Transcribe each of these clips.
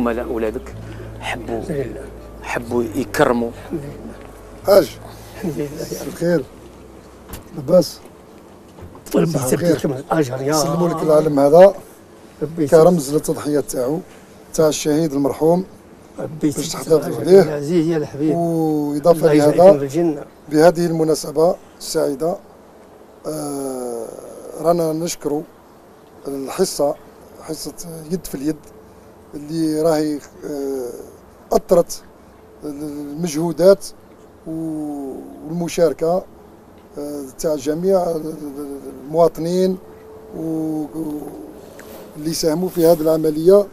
زملاء أولادك حبوا يكرموا؟ الحمد لله. حاج الحمد لله بخير لاباس؟ ربي يثبتك مع الأجر يا رب. سلموا لك العلم هذا كرمز للتضحية تاعو تاع الشهيد المرحوم باش تحتفظ به العزيز يا الحبيب. وإضافة لهذا بهذه المناسبة السعيدة رانا نشكروا الحصة يد في اليد اللي راهي أثرت المجهودات والمشاركة تاع جميع المواطنين واللي ساهموا في هذه العملية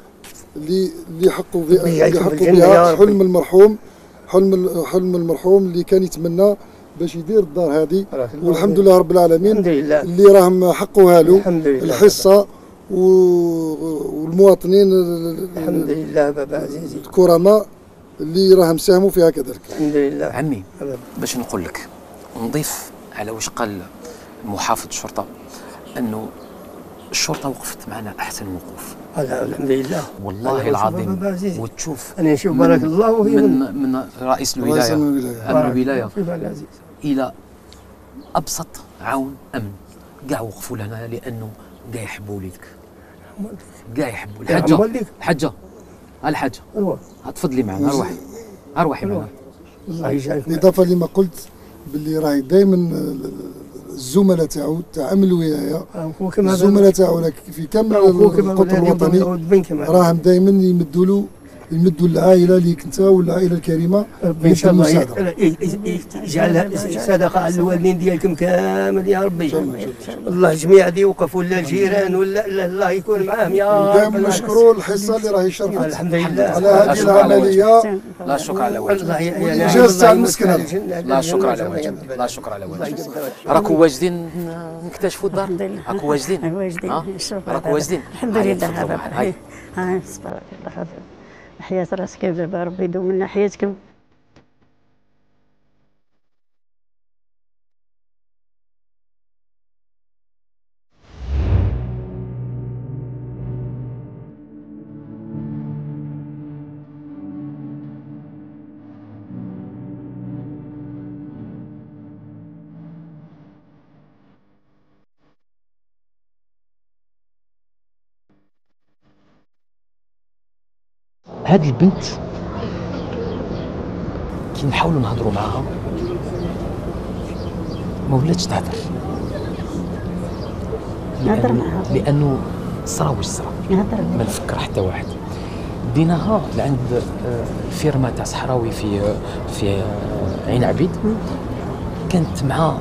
اللي حقوا بها حلم المرحوم المرحوم اللي كان يتمنى باش يدير الدار هذه. والحمد لله رب العالمين اللي راهم حقوها له الحصة والمواطنين الحمد لله بابا عزيز الكرماء اللي راهم ساهموا فيها كذلك. الحمد لله عمي باش نقول لك نضيف على واش قال محافظ الشرطه انه الشرطه وقفت معنا احسن وقوف. الحمد لله والله العظيم. وتشوف انا نشوف بارك الله من رئيس الولايه امن الولايه الى ابسط عون امن كاع وقفوا لنا لانه كاع يحبوا وليدك كاع يحبوا. الحجه الحجه تفضلي معنا اروحي معنا. الله يجعلك. اضافه لما قلت باللي راهي دائما الزملاء تاعو تاع امن الولايه الزملاء تاعو في كامل القطر الوطني راهم دائما يمدوا له العائله ليك انت والعائله الكريمه. ربي ان شاء الله يجعلها صدقه على الوالدين ديالكم كامل يا ربي. الله جميع اللي وقفوا ولا الجيران ولا الله يكون معاهم يا رب. نشكروا الحصه اللي راهي شرفت الحمد لله على هذه العمليه. لا شكر على وجهك الانجاز تاع المسكن هذا. لا شكر على وجهك راكم واجدين نكتشفوا الدار. راكم واجدين الحمد لله هذا. هاي تبارك الله حياة راسك يا بابا. ربي يدوم لنا حياتكم. هاد البنت كي نحاولوا نهضروا معاها ما ولاتش تهضر. نهضر معاها لانه صرا واش صرا ما نفكر حتى واحد. ديناها لعند الفيرما تاع صحراوي في عين عبيد. كانت مع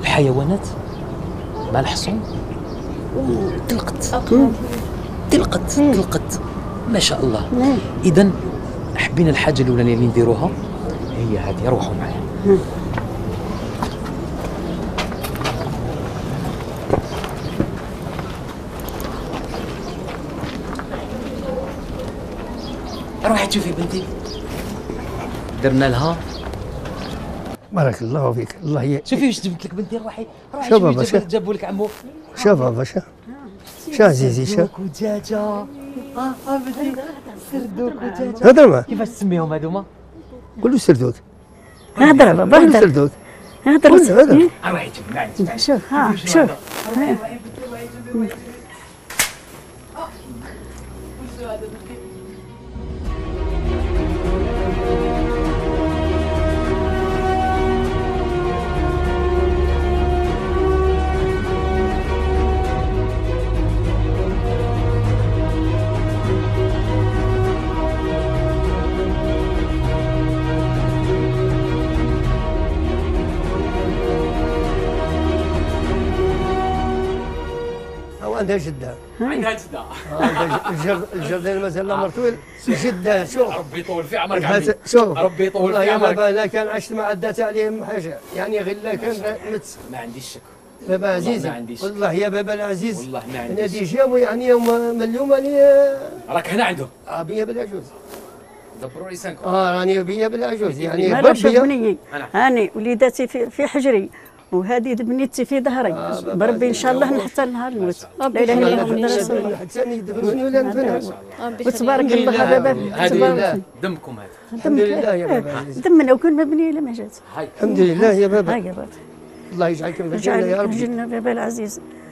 الحيوانات مع الحصون وتلقت ما شاء الله. اذا حبينا الحاجه الاولانيه اللي نديروها هي هذه. روحوا معايا. روحي تشوفي بنتي. درنا لها بارك الله فيك. الله شوفي واش جبت لك بنتي. روحي شوفي جابوا لك عمو. شوفها باشا عزيزي دجاجه. بدي سردوك ودجاجه. هضر معاه. كيفاش تسميهم هذوما؟ قول له سردوك. هضر بابا هضر. سردوك هضر روحي شوف معايا. شوف ها شوف عندها جدة. عندها جدة. الجردان مازال لا مرتول. جدة شوف. ربي يطول في عمرك عمي. شوف. ربي يطول في عمرك. والله لا كان عشت ما عدات عليهم حاجة، يعني غير لا كان مت. ما عنديش شك. بابا عزيز. والله يا بابا العزيز. والله ما عنديش. هادي جاو يعني من اليوم راني. راك هنا عندهم. بيا بلا جوز. دبروا لي سانكو. راني بيا بلا جوز يعني. ما ربي هاني وليداتي في حجري. وهذه دبنيتي في ظهري بربي ان شاء الله حتى نهار الموت. لا اله الا الله حتى يدفنوني ولا ندفنها. وتبارك الله بابا هذه دمكم هذا. الحمد لله يا بابا. دمنا وكل مبني الا ما جات. الحمد لله يا بابا. الله يجعلكم في الجنه يا رب. الجنه بابا العزيز.